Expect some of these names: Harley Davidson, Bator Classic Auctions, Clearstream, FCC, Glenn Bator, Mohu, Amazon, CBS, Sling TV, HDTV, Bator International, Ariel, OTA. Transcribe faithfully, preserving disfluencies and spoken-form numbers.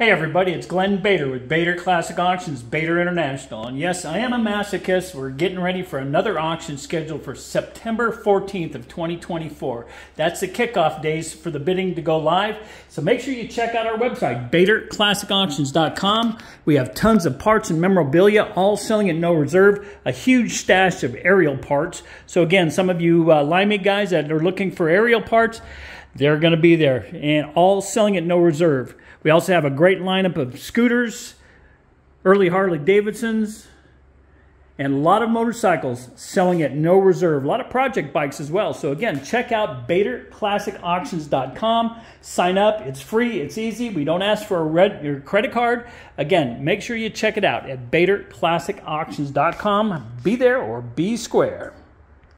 Hey everybody, it's Glenn Bator with Bator Classic Auctions, Bator International. And yes, I am a masochist. We're getting ready for another auction scheduled for September fourteenth of twenty twenty-four. That's the kickoff days for the bidding to go live. So make sure you check out our website, Bator Classic Auctions dot com. We have tons of parts and memorabilia, all selling at no reserve, a huge stash of Ariel parts. So again, some of you uh, Limeade guys that are looking for Ariel parts, they're going to be there, and all selling at no reserve. We also have a great lineup of scooters, early Harley Davidsons, and a lot of motorcycles selling at no reserve. A lot of project bikes as well. So again, check out Bator Classic Auctions dot com. Sign up. It's free. It's easy. We don't ask for a red, your credit card. Again, make sure you check it out at Bator Classic Auctions dot com. Be there or be square.